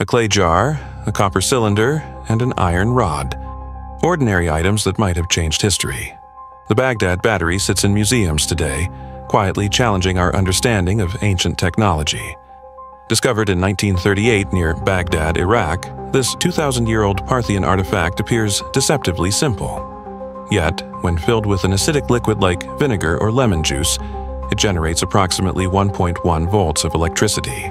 a clay jar, a copper cylinder, and an iron rod. Ordinary items that might have changed history. The Baghdad Battery sits in museums today, quietly challenging our understanding of ancient technology. Discovered in 1938 near Baghdad, Iraq, this 2,000-year-old Parthian artifact appears deceptively simple. Yet, when filled with an acidic liquid like vinegar or lemon juice, it generates approximately 1.1 volts of electricity.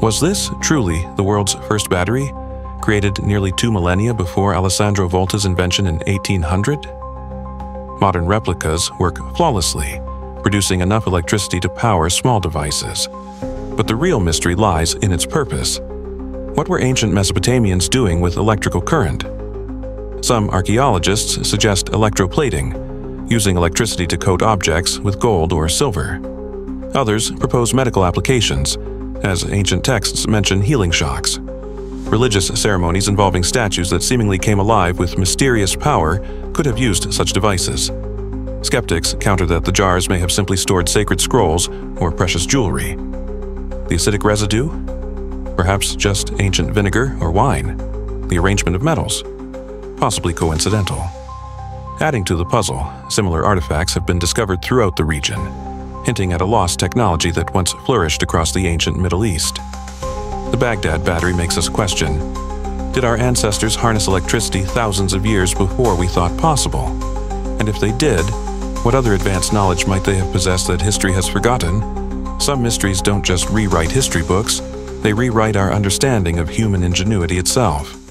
Was this truly the world's first battery, created nearly 2 millennia before Alessandro Volta's invention in 1800? Modern replicas work flawlessly, producing enough electricity to power small devices. But the real mystery lies in its purpose. What were ancient Mesopotamians doing with electrical current? Some archaeologists suggest electroplating, using electricity to coat objects with gold or silver. Others propose medical applications, as ancient texts mention healing shocks. Religious ceremonies involving statues that seemingly came alive with mysterious power could have used such devices. Skeptics counter that the jars may have simply stored sacred scrolls or precious jewelry. The acidic residue? Perhaps just ancient vinegar or wine. The arrangement of metals? Possibly coincidental. Adding to the puzzle, similar artifacts have been discovered throughout the region, hinting at a lost technology that once flourished across the ancient Middle East. The Baghdad Battery makes us question, did our ancestors harness electricity thousands of years before we thought possible? And if they did, what other advanced knowledge might they have possessed that history has forgotten? Some mysteries don't just rewrite history books, they rewrite our understanding of human ingenuity itself.